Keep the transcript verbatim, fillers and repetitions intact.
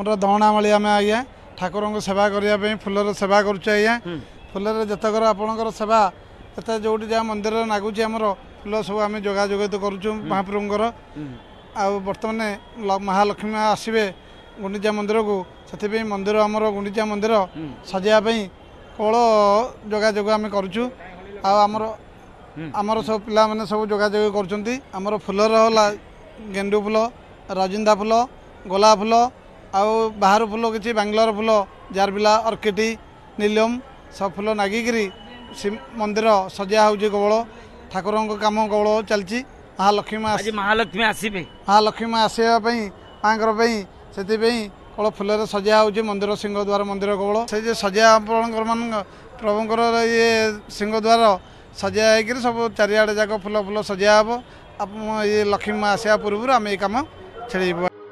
मोर दहणा माली आम आज्ञा ठाकुर को सेवा करने फूलर सेवा करुचे आज्ञा फूलर जितकर आपणकर सेवा ये जोटी जहाँ मंदिर नागुच आमर फूल सब आम जोगाजोगित करुचु महाप्रभुंर आर्तमान महालक्ष्मी आसवे गुंडीचा मंदिर को से मंदिर आमर गुंडीचा मंदिर सजायापी कौल जोगाजोग आम करुचु आमर आमर सब पिला मैंने सब जोगाजोग कर फूलर है गेंडू फूल रजिंदा फूल गोलाप फूल आ बाहर फूल किसी बांगलोर फूल जारबिला अर्किटी नीलम सब फूल नागिकी मंदिर सजा हो केवल ठाकुर कम केवल चलती महालक्ष्मी माँ महालक्ष्मी आसवे महालक्ष्मी माँ आसवाई माँ से केवल फूल सजा हो मंदिर सिंहद्वार मंदिर केवल से सजा मान प्रभुंर ये सिंहद्वार सजा हो सब चारिड़े जाक फूल फूल सजा हे आप ये लक्ष्मी माँ आसवा पूर्व आम ये कम छेड़े।